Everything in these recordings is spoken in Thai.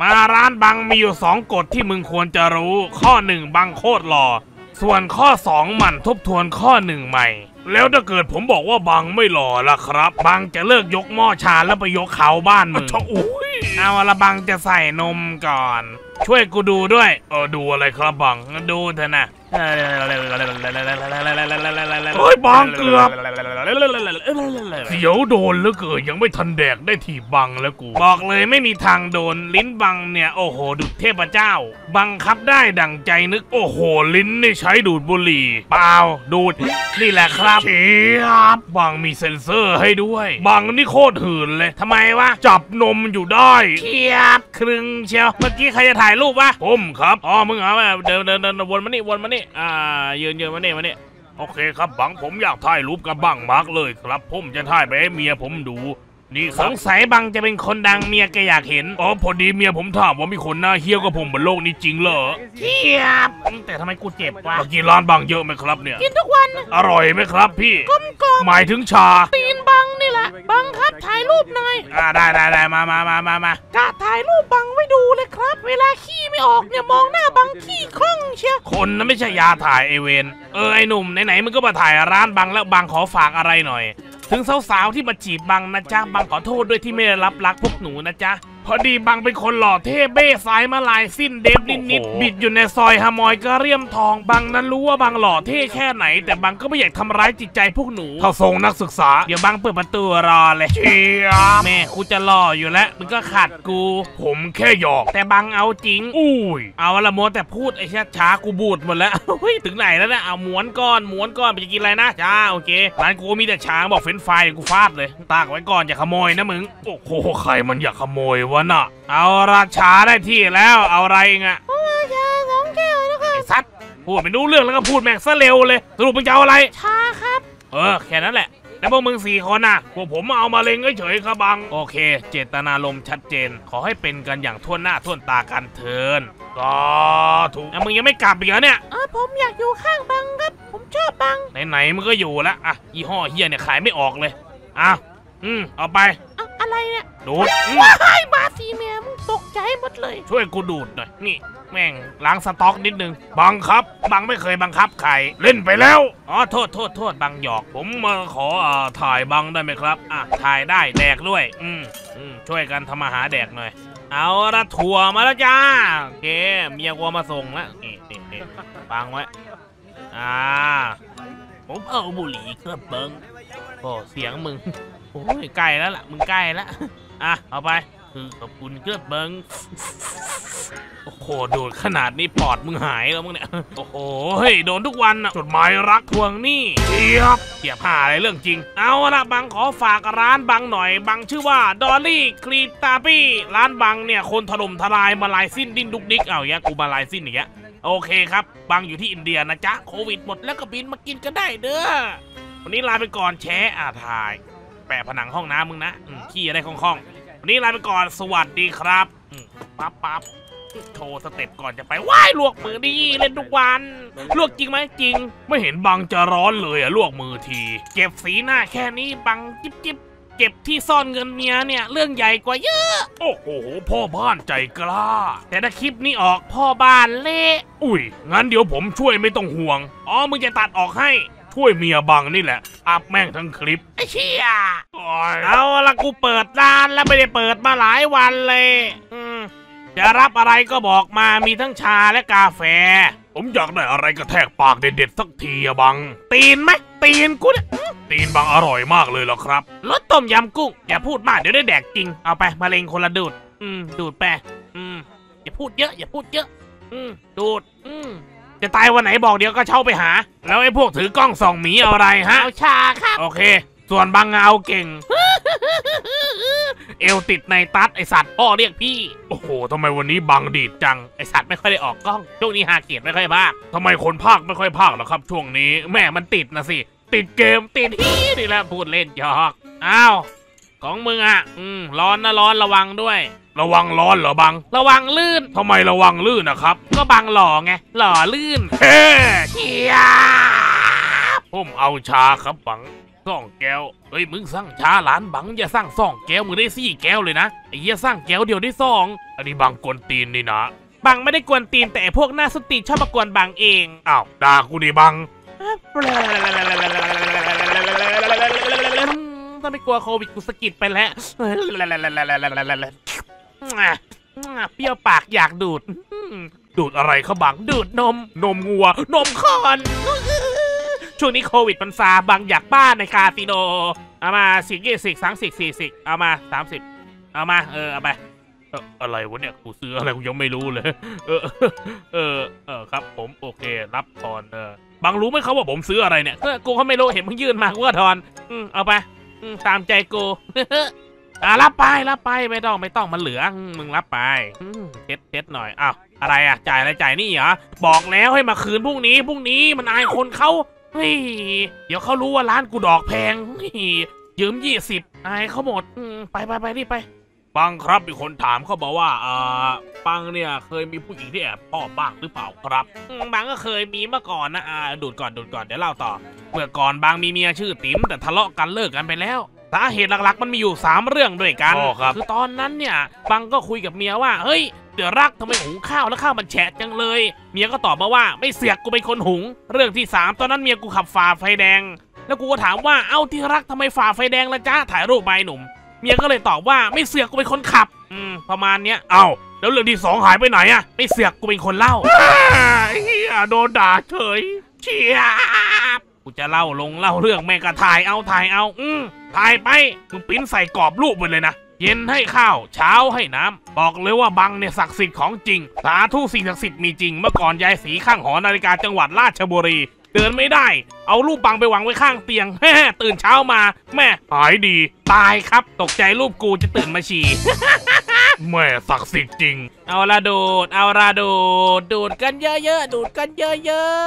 มาร้านบังมีอยู่2กฎที่มึงควรจะรู้ข้อ1บังโคตรหล่อส่วนข้อ2มันทบทวนข้อ1ใหม่แล้วถ้าเกิดผมบอกว่าบังไม่หล่อล่ะครับบังจะเลิกยกหม้อชาแล้วไปยกเขาบ้านมึงเอาละบังจะใส่นมก่อนช่วยกูดูด้วยดูอะไรครับบังดูเถอะนะโอ้ยบังเกือบเสียวโดนแล้วเกือบยังไม่ทันแดกได้ถีบบังแล้วกูบอกเลยไม่มีทางโดนลิ้นบังเนี่ยโอ้โหดุจเทพเจ้าบังคับได้ดั่งใจนึกโอ้โหลิ้นนี่ใช้ดูดบุหรี่เปล่าดูดนี่แหละครับเชียบบังมีเซ็นเซอร์ให้ด้วยบังนี่โคตรหื่นเลยทำไมวะจับนมอยู่ได้เชียบครึ่งเชียวเมื่อกี้ใครจะถ่ายรูปวะผมครับอ๋อมึงเอาเดินวนมานี่ยืนมาเนี่ยโอเคครับบังผมอยากถ่ายรูปกับบังมากเลยครับผมจะถ่ายไปให้เมียผมดูนี่สงสัยบังจะเป็นคนดังเมียแกอยากเห็นอ๋อพอดีเมียผมถามว่ามีคนหน้าเหี้ยวกับผมบนโลกนี้จริงเหรอเหี้ยแต่ทำไมกูเจ็บวะกินร้านบังเยอะไหมครับเนี่ยกินทุกวันอร่อยไหมครับพี่กลมกล่อมหมายถึงชาตีนบังนี่แหละบังครับถ่ายรูปหน่อยได้มากะถ่ายรูปบังไว้ดูเลยครับเวลาขี้ไม่ออกเนี่ยมองหน้าบังขี้คล่องเชียวคนนั้นไม่ใช่ยาถ่ายไอเวนไอหนุ่มไหนๆมึงก็มาถ่ายร้านบังแล้วบังขอฝากอะไรหน่อยถึงสาวๆที่มาจีบบังนะจ๊ะบังขอโทษด้วยที่ไม่รับรักพวกหนูนะจ๊ะพอดีบังเป็นคนหล่อเท่เบ้สายมาลายสิ้นเดฟนิดๆบิดอยู่ในซอยฮามอยกระเรียมทองบังนั้นรู้ว่าบังหล่อเท่แค่ไหนแต่บังก็ไม่อยากทำร้ายจิตใจพวกหนูเข้าทรงนักศึกษาเดี๋ยวบังเปิดประตูรอเลยเชียบแม่กูจะหล่ออยู่แล้วมึงก็ขัดกูผมแค่หยอกแต่บังเอาจริงอุ้ยเอาละโมแต่พูดไอ้ช้ากูบูดหมดแล้วเฮ้ยถึงไหนแล้วนะเอาม้วนก้อนไปจะกินอะไรนะจ้าโอเคร้านกูมีแต่ช้างบอกเฟรนช์ฟรายกูฟาดเลยตากไว้ก่อนอย่าขโมยนะมึงโอ้โหใครมันอยากขโมยวะน่ะเอาราชาได้ที่แล้วเอาไรเงี้ยราชาสองแก้วนะครับสัตว์พูดไม่รู้เรื่องแล้วก็พูดแม่งซะเร็วเลยสรุปมึงจะเอาอะไรชาครับแค่นั้นแหละแล้วพวกมึง4คนน่ะพวกผมเอามาเล็งเฉยๆครับบังโอเคเจตนารมณ์ชัดเจนขอให้เป็นกันอย่างทั่วหน้าทั่วตากันเถินก็ถูกมึงยังไม่กลับอีกเหรอเนี่ยผมอยากอยู่ข้างบังครับผมชอบบังไหนๆมึงก็อยู่ละอ่ะยี่ห้อเฮียเนี่ยขายไม่ออกเลยอ้าวเอาไปอะไรเนี่ยดูดบาสีเมียมึงตกใจหมดเลยช่วยกูดูดหน่อยนี่แม่งล้างสต็อกนิดนึงบังครับบังไม่เคยบังคับใครเล่นไปแล้วอ๋อโทษบังหยอกผมมาขอถ่ายบังได้ไหมครับอ่ะถ่ายได้แดกด้วยช่วยกันทำมาหาแดกหน่อยเอาละถั่วมาแล้วจ้าโอเคเมียกูมาส่งแล้วนี่บังไว้ผมเอาบุหรี่ครับบังโอ้เสียงมึงโอ้ยใกล้แล้วล่ะมึงใกล้แล้วอ่ะเอาไปขอบคุณเกือบเบิ้งโอ้โหโดนขนาดนี้ปอดมึงหายแล้วมึงเนี่ยโอ้โหโดนทุกวันนะจดหมายรักทวงหนี้เทียบหาอะไรเรื่องจริงเอาละบังขอฝากร้านบังหน่อยบังชื่อว่าดอลลี่ครีปตาปี้ร้านบังเนี่ยคนถล่มทลายมาลายสิ้นดิ้นดุกดิกเอาอย่างกูมาลายสิ้นอย่างเงี้ยโอเคครับบังอยู่ที่อินเดียนะจ๊ะโควิดหมดแล้วก็บินมากินก็ได้เด้อวันนี้ลาไปก่อนแชร์ถ่ายแปะผนังห้องน้ำมึงนะขี้อะไรคล่องๆวันนี้ลาไปก่อนสวัสดีครับปั๊บโชว์สเต็ปก่อนจะไปว้ายลวกมือดีเล่นทุกวันลวกจริงไหมจริงไม่เห็นบังจะร้อนเลยอะลวกมือทีเก็บสีหน้าแค่นี้บังจิ๊บเก็บที่ซ่อนเงินเมียเนี่ยเรื่องใหญ่กว่าเยอะโอ้โหพ่อบ้านใจกล้าแต่ถ้าคลิปนี้ออกพ่อบ้านเละอุ้ยงั้นเดี๋ยวผมช่วยไม่ต้องห่วงอ๋อมึงจะตัดออกให้ช่วยเมียบังนี่แหละอัพแม่งทั้งคลิปไอ้เชี่ยเอาละกูเปิดร้านแล้วไม่ได้เปิดมาหลายวันเลยจะรับอะไรก็บอกมามีทั้งชาและกาแฟผมอยากได้อะไรกระแทกปากเด็ดๆสักทีอะบังตีนไหมตีนกูเนี่ยตีนบังอร่อยมากเลยเหรอครับรสต้มยำกุ้งอย่าพูดมากเดี๋ยวได้แดกจริงเอาไปมาเล็งคนละดูดดูดไปอย่าพูดเยอะดูดจะตายวันไหนบอกเดี๋ยวก็เช่าไปหาแล้วไอ้พวกถือกล้องส่องหมีเอาอะไรฮะเอาชาครับโอเคส่วนบังเอาเก่งเอวติดในตัดไอสัตว์พ่อเรียกพี่โอ้โหทำไมวันนี้บังดีดจังไอสัตว์ไม่ค่อยได้ออกกล้องช่วงนี้หาเกียรติไม่ค่อยพากทำไมคนพากไม่ค่อยพากหรอครับช่วงนี้แม่มันติดนะสิติดเกมติดนี่แหละพูดเล่นหยอกอ้าวของมึงอ่ะร้อนนะร้อนระวังด้วยระวังร้อนเหรอบังระวังลื่นทำไมระวังลื่นนะครับก็บังหล่อไงหล่อลื่นเฮ้ยผมเอาชาครับบัง ซ่องแก้วเฮ้ยมึงสร้างช้าหลานบังอย่าสร้างซ่องแก้วมึงได้สี่แก้วเลยนะไอ้เหี้ยสร้างแก้วเดียวได้สองอันนี้บังกวนตีนนี่นะบังไม่ได้กวนตีนแต่พวกหน้าสติชอบมากวนบังเองอ้าวด่ากูดิบังต้องไม่กลัวโควิดกูสกิดไปแล้วเปรี้ยวปากอยากดูดดูดอะไรเขาบังดูดนมงัวนมคอนช่วงนี้โควิดมันซาบังอยากบ้านในคาสิโนเอามา10 20 30 40เอามา30เอามาเอาไปอะไรวะเนี่ยกูซื้ออะไรกูยังไม่รู้เลยครับผมโอเครับทอนบังรู้ไหมเขาว่าผมซื้ออะไรเนี่ยกูเขาไม่รู้เห็นมึงยื่นมากูก็ทอนเอาไปตามใจกูรับไปไม่ต้องมันเหลือมึงรับไปเท็ดหน่อยอ้าวอะไรอ่ะจ่ายอะไรจ่ายนี่เหรอบอกแล้วให้มาคืนพรุ่งนี้มันอายคนเขาเฮ้ยเดี๋ยวเขารู้ว่าร้านกูดอกแพงยืม20อายเขาหมดไปรีบไปบังครับมีคนถามเขาบอกว่าบังเนี่ยเคยมีผู้หญิงที่แอบชอบบ้างหรือเปล่าครับบังก็เคยมีเมื่อก่อนนะดูดก่อนเดี๋ยวเล่าต่อเมื่อก่อนบังมีเมียชื่อติ๋มแต่ทะเลาะกันเลิกกันไปแล้วสาเหตุหลักๆมันมีอยู่3เรื่องด้วยกันคือตอนนั้นเนี่ยบังก็คุยกับเมียว่าเฮ้ยเดี๋ยวรักทำไมหุงข้าวแล้วข้าวมันแฉะจังเลยเมียก็ตอบมาว่าไม่เสียกกูเป็นคนหุงเรื่องที่3ตอนนั้นเมียกูขับฝ่าไฟแดงแล้วกูก็ถามว่าเอ้าที่รักทำไมฝ่าไฟแดงล่ะจ๊ะถ่ายรูปใบหนุ่มเมียก็เลยตอบว่าไม่เสือกกูเป็นคนขับประมาณเนี้ยเอ้าแล้วเรื่องที่2หายไปไหนอะไม่เสือกกูเป็นคนเล่าโดนด่าเฉยเชียบกูจะเล่าเรื่องแม่กระถ่ายเอาถ่ายไปมึงปิ้นใส่กรอบรูปไปเลยนะเย็นให้ข้าวเช้าให้น้ำบอกเลยว่าบังเนี่ยศักดิ์สิทธิ์ของจริงสาธุสิ่งศักดิ์สิทธิ์มีจริงเมื่อก่อนยายสีข้างหอนาฬิกาจังหวัดราชบุรีเดินไม่ได้เอารูปบังไปวางไว้ข้างเตียงตื่นเช้ามาแม่หายดีตายครับตกใจรูปกูจะตื่นมาฉี่ แม่ศักดิ์สิทธิ์จริงเอาละดูดดูดกันเยอ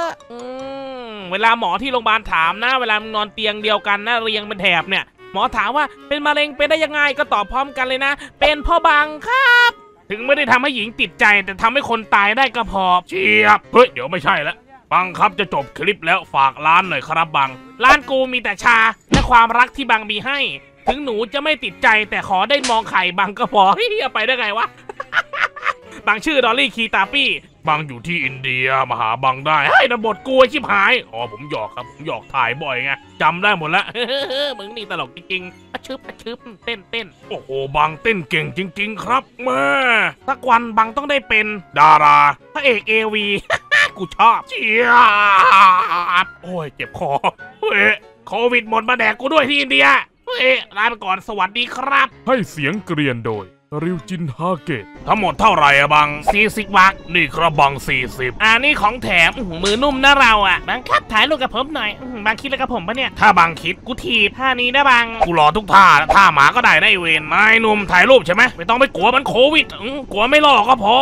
ะๆเวลาหมอที่โรงพยาบาลถามนะเวลานอนเตียงเดียวกันนะเรียงเป็นแถบเนี่ยหมอถามว่าเป็นมะเร็งเป็นได้ยังไงก็ตอบพร้อมกันเลยนะเป็นพ่อบังครับถึงไม่ได้ทำให้หญิงติดใจแต่ทำให้คนตายได้ก็พอเชียบเฮ้ยเดี๋ยวไม่ใช่ละบังครับจะจบคลิปแล้วฝากร้านหน่อยครับบังร้านกูมีแต่ชาและความรักที่บังมีให้ถึงหนูจะไม่ติดใจแต่ขอได้มองไข่บังก็พอเฮ้ยไปได้ไงวะ บังชื่อดอลลี่คีตาปี้บังอยู่ที่อินเดียมาหาบังได้ให้นบดกลัวชิบหายอ๋อผมหยอกครับผมหยอกถ่ายบ่อยไงจำได้หมดแล้ว มึงนี่ตลกจริงๆอะชึบเต้นโอ้โหบังเต้นเก่งจริงๆครับแม่สักวันบังต้องได้เป็นดาราพระเอกเอวี กูชอบเจี๊ยบโอ้ยเจ็บคอโควิดหมดมาแดกกูด้วยที่อินเดียลาไปก่อนสวัสดีครับให้เสียงเกรียนโดยริวจินฮาเกตทั้งหมดเท่าไหร่อะบัง40วักนี่ครับบัง40นี่ของแถมมือนุ่มนะเราอะบังครับถ่ายรูปกับผมหน่อยบังคิดแล้วกับผมปะเนี่ยถ้าบังคิดกูถีบท่านี้นะบังกูรอทุกท่าท่าหมาก็ได้ได้เวรนายนุ่มถ่ายรูปใช่ไหมไม่ต้องไปกลัวมันโควิดกลัวไม่หลอกก็พอ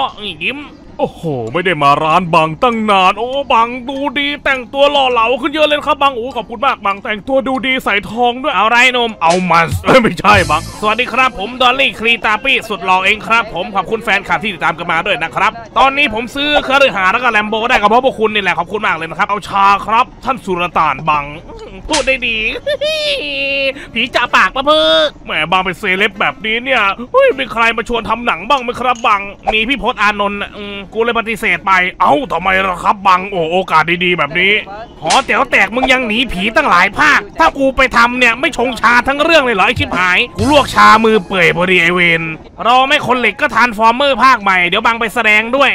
ยิ้มโอ้โหไม่ได้มาร้านบังตั้งนานโอ้บังดูดีแต่งตัวหล่อเหลาขึ้นเยอะเลยครับบังโอ้ขอบคุณมากบังแต่งตัวดูดีใส่ทองด้วยเอาไรนมเอามันไม่ใช่บังสวัสดีครับผมดอลลี่คลีตาปี้สุดหล่อเองครับผมขอบคุณแฟนคลับที่ติดตามกันมาด้วยนะครับตอนนี้ผมซื้อเครือหาแล้วก็แลมโบได้กับเพราะพวกคุณนี่แหละขอบคุณมากเลยนะครับเอาชาครับท่านสุรต่านบังพูดได้ดีผีจ่าปากมาเพิ่งแหมบังเป็นเซเลบแบบนี้เนี่ยเฮ้ยมีใครมาชวนทำหนังบ้างไหมครับบังมีพี่พจน์อานนท์กูเลยปฏิเสธไปเอ้าทำไมล่ะครับบังโอ้โอกาสดีๆแบบนี้หอแต๋วแตกมึงยังหนีผีตั้งหลายภาคถ้ากูไปทำเนี่ยไม่ชงชาทั้งเรื่องเลยเหรอไอชิบหายกูลวกชามือเปื่อยพอดีไอเวนรอไม่คนเหล็กก็ทานฟอร์เมอร์ภาคใหม่เดี๋ยวบังไปแสดงด้วย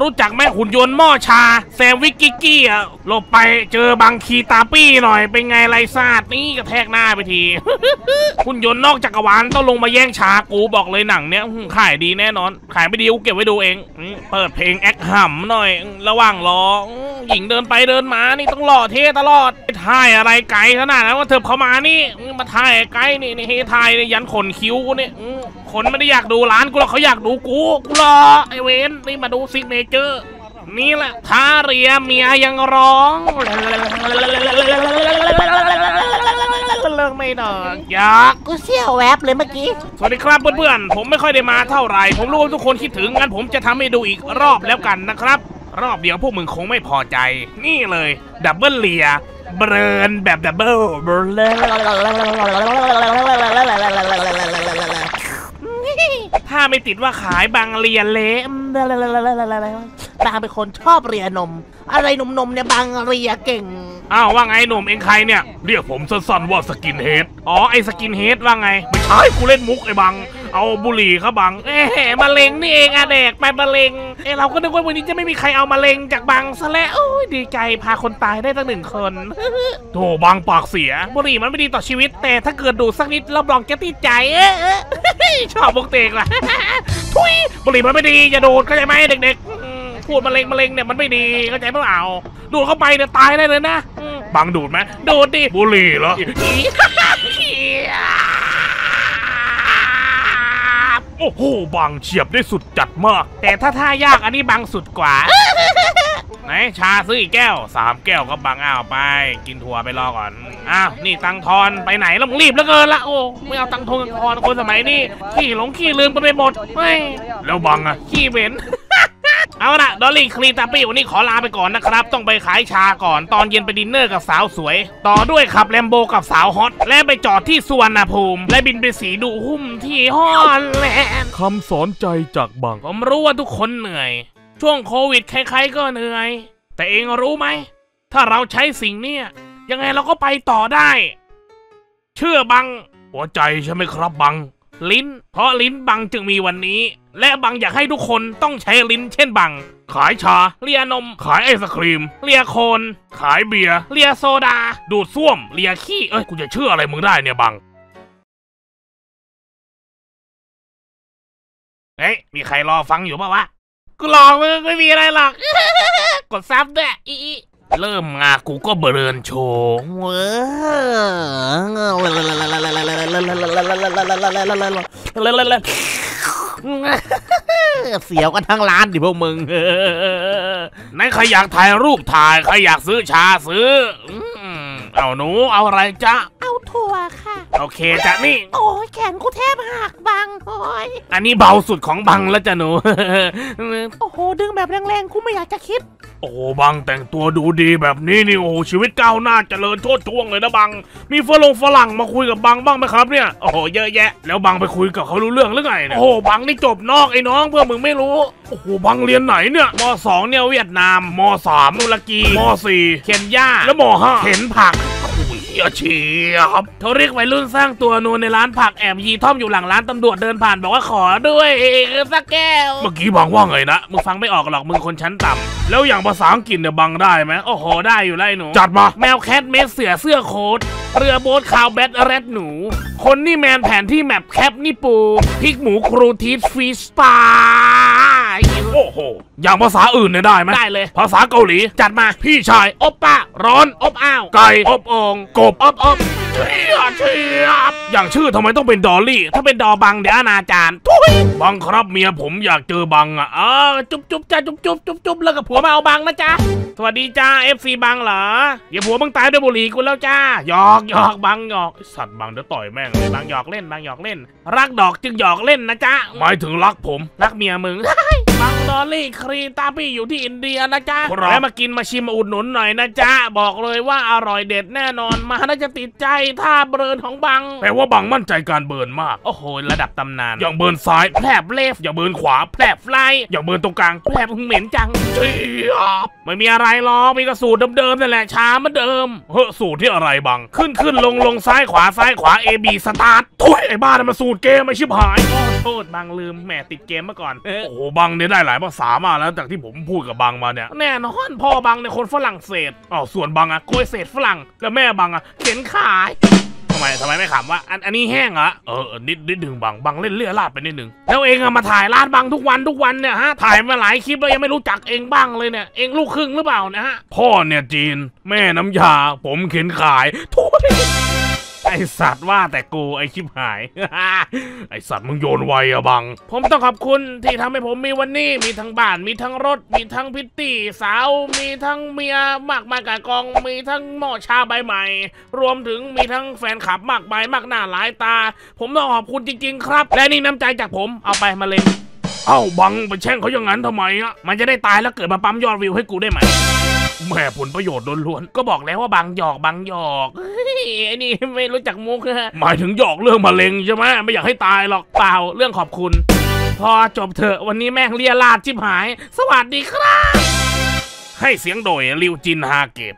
รู้จักแม่หุ่นยนต์หม้อชาแซมวิกกิกี้อ่ะหลบไปเจอบังคีตาปี้หน่อยเป็นไงไรซาดนี่กระแทกหน้าไปที หุ่นยนต์นอกจักรวาลต้องลงมาแย่งชากูบอกเลยหนังเนี้ยขายดีแน่นอนขายไม่ดีกูเก็บไว้ดูเองเปิดเพลงแอคห่ำหน่อยระว่างรอหญิงเดินไปเดินมานี่ต้องหล่อเท่ตลอดถ่ายอะไรไกลขนาดนั้นว่าเถิบเข้ามานี่มาถ่ายไกลนี่นี่ถ่ายยันขนคิ้วกูเนี่ยคนไม่ได้อยากดูร้านกูหรอกเขาอยากดูกูรอไอเวนนี่มาดูซิกเนเจอร์นี่แหละท่าเรียเมียยังร้องเลิกไม่ดอกอยากกูเสี้ยวแวบเลยเมื่อกี้สวัสดีครับเพื่อนๆผมไม่ค่อยได้มาเท่าไหร่ผมรู้ว่าทุกคนคิดถึงงั้นผมจะทำให้ดูอีกรอบแล้วกันนะครับรอบเดียวพวกมึงคงไม่พอใจนี่เลยดับเบิลเลีย เบิร์นแบบดับเบิลถ้าไม่ติดว่าขายบางเรียนเละบางเป็นคนชอบเรียนมอะไรนมนมเนี่ยบางเรียเก่งอ้าวว่าไงหนุ่มเองใครเนี่ยเรียกผมสั้นๆว่าสกินเฮดอ๋อไอสกินเฮดว่าไงไม่ใช่กูเล่นมุกไอบังเอาบุหรี่เขาบังเอ๊ะมะเร็งนี่เองอะเด็กไปมะเร็งเอ๊ะเราก็นึกว่าวันนี้จะไม่มีใครเอามะเร็งจากบังซะแล้วโอ้ยดีใจพาคนตายได้ตั้งหนึ่งคนโธ่บังปากเสียบุหรี่มันไม่ดีต่อชีวิตแต่ถ้าเกิดดูสักนิดรับรองแกติดใจชอบมุกเตกล่ะทุยบุหรี่มันไม่ดีอย่าดูดเข้าใจไหมเด็กๆพูดมะเร็งเนี่ยมันไม่ดีเข้าใจเปล่าดูดเข้าไปเนี่ยตายได้เลยนะบังดูดไหมดูดดิบุหรี่เหรอโอ้โหบังเฉียบได้สุดจัดมากแต่ถ้าท่ายากอันนี้บังสุดกว่าไหนชาซื้ออีกแก้ว3แก้วก็บังเอาไปกินถั่วไปรอก่อนอ้าวนี่ตังทอนไปไหนแล้วมึงรีบแล้วเกินละโอ้ไม่เอาตังทอนคนสมัยนี้ขี้หลงขี้ลืมกันไปหมดไม่แล้วบังอะขี้เหม็นเอาละดอลลี่คลีตาปี้วันนี้ขอลาไปก่อนนะครับต้องไปขายชาก่อนตอนเย็นไปดินเนอร์กับสาวสวยต่อด้วยขับแลมโบกับสาวฮอตและไปจอดที่สุวรรณภูมิและบินไปสีดูหุ้มที่ฮอลแลนด์คำสอนใจจากบังผมรู้ว่าทุกคนเหนื่อยช่วงโควิดใครๆก็เหนื่อยแต่เองรู้ไหมถ้าเราใช้สิ่งนี้ยังไงเราก็ไปต่อได้เชื่อบังหัวใจใช่ไหมครับบังลิ้นเพราะลิ้นบังจึงมีวันนี้และบังอยากให้ทุกคนต้องใช้ลิ้นเช่นบังขายชาเลียนมขายไอศครีมเลียโคนขายเบียร์เลียโซดาดูดซ่วมเลียขี้เอ้ยกูจะเชื่ออะไรมึงได้เนี่ยบังเอ๊ะมีใครรอฟังอยู่ป่าวะกูรอมึงไม่มีอะไรหรอกกดซับด้วยอีเริ่มงากูก็เบริญโชว์เสียวกันทั้งร้านดิพวกมึงไหนใครอยากถ่ายรูปถ่ายใครอยากซื้อชาซื้อเอาหนูเอาอะไรจ๊ะเอาถั่วค่ะโอเคจ๊ะนี่โอ้ยแขนกูแทบหักบังโอ้ยอันนี้เบาสุดของบังแล้วจ้ะหนูโอ้โหดึงแบบแรงๆกูไม่อยากจะคิดโอ้บังแต่งตัวดูดีแบบนี้นี่โอ้ชีวิตก้าวหน้าเจริญโชติช่วงเลยนะบังมีฝรั่งมาคุยกับบังบ้างไหมครับเนี่ยโอ้โหเยอะแยะแล้วบังไปคุยกับเขารู้เรื่องหรือไงเนี่ยโอ้บังนี่จบนอกไอ้น้องเพื่อมึงไม่รู้โอ้โหบังเรียนไหนเนี่ยม.2เนี่ยเวียดนามม.3ตุรกีม.4เคนยาแล้วม.5เห็นผักอย่าเชียบเขาเรียกวัยรุ่นสร้างตัวนูในร้านผักแอบยีท่อมอยู่หลังร้านตำรวจเดินผ่านบอกว่าขอด้วยสักแก้วเมื่อกี้บังว่าไงนะมึงฟังไม่ออกหรอกมึงคนชั้นต่ำแล้วอย่างภาษาอังกฤษเนี่ยบังได้ไหมโอ้โหได้อยู่ไรหนูจัดมาแมวแคทเมสเสือเสื้อโค้ดเรือโบ๊ทคาวแบทแรดหนูคนนี่แมนแผนที่แมปแคปนี่ปูพริกหมูครูทีสฟีสปาโอ้โหอย่างภาษาอื่นเนี่ยได้ไหมได้เลยภาษาเกาหลีจัดมาพี่ชายอบป้าร้อนอบอ้าวไก่อบองกบอบเชียบอย่างชื่อทำไมต้องเป็นดอลลี่ถ้าเป็นดอบังเดี๋ยวอนาจารทุยบังครับเมียผมอยากเจอบังอ่ะจุ๊บจ้าจุ๊บแล้วกับผัวมาเอาบังนะจ๊ะสวัสดีจ้า FC บังเหรออย่าผัวบังตายด้วยบุหรี่กูแล้วจ้าหยอกบังหยอกสัตว์บังเดี๋ยวต่อยแม่งเลยบังหยอกเล่นรักดอกจึงหยอกเล่นนะจ๊ะหมายถึงรักผมรักเมียมึงบังดอลลี่ครีตาปี้อยู่ที่อินเดียนะจ๊ะแล้วมากินมาชิมมาอุดหนุนหน่อยนะจ๊ะบอกเลยว่าอร่อยเด็ดแน่นอนมาน่าจะติดใจท่าเบิร์นของบังแปลว่าบังมั่นใจการเบิร์นมากโอ้โหระดับตำนานอย่างเบิร์นซ้ายแผลบเลฟอย่าเบิร์นขวาแผลบไล่อย่าเบิร์นตรงกลางแผลบเหม็นจังเจี๊ยบไม่มีอะไรหรอกมีกระสูดเดิมๆนั่นแหละช้าเหมือนเดิมเฮ้อสูตรที่อะไรบังขึ้นลงซ้ายขวา AB สตาร์ทถุยไอ้บ้านั่นมาสูตรเกมไม่ชิบหายโทษบังลืมแหมติดเกมมาก่อนโอ้โหบังเนี่ยได้หลายภาษามากแล้วจากที่ผมพูดกับบังมาเนี่ยแน่นอนพ่อบังเนี่ยคนฝรั่งเศสอ๋อส่วนบังอะกล้วยเศษฝรั่งแล้วแม่บังอะเข็นขายทำไมไม่ขำว่าอันนี้แห้งเหรอนิดหนึ่งบังเล่นเลื่อยลาดไปนิดหนึ่งแล้วเองอะมาถ่ายลาดบังทุกวันเนี่ยฮะถ่ายมาหลายคลิปแล้วยังไม่รู้จักเองบ้างเลยเนี่ยเองลูกครึ่งหรือเปล่านะฮะพ่อเนี่ยจีนแม่น้ำยาผมเข็นขายทุยไอสัตว์ว่าแต่กูไอชิบหายไอสัตว์มึงโยนไวอะบังผมต้องขอบคุณที่ทำให้ผมมีวันนี้มีทั้งบ้านมีทั้งรถมีทั้งพิตตี้สาวมีทั้งเมียมากมายกายกองมีทั้งหม้อชาใบใหม่รวมถึงมีทั้งแฟนคลับมากมายมากหน้าหลายตาผมต้องขอบคุณจริงๆครับและนี่น้ำใจจากผมเอาไปมาเลยเอ้าบังไปแช่งเขาอย่างนั้นทำไมอะมันจะได้ตายแล้วเกิดมาปั๊มยอดวิวให้กูได้ไหม แหมผลประโยชน์ล้วนๆก็บอกแล้วว่าบางหยอกนี่ไม่รู้จักมุกนะหมายถึงหยอกเรื่องมะเร็งใช่ไหมไม่อยากให้ตายหรอกเปล่าเรื่องขอบคุณพอจบเถอะวันนี้แม่งเรียราดชิบหายสวัสดีครับให้เสียงโดยริวจินฮาเก็บ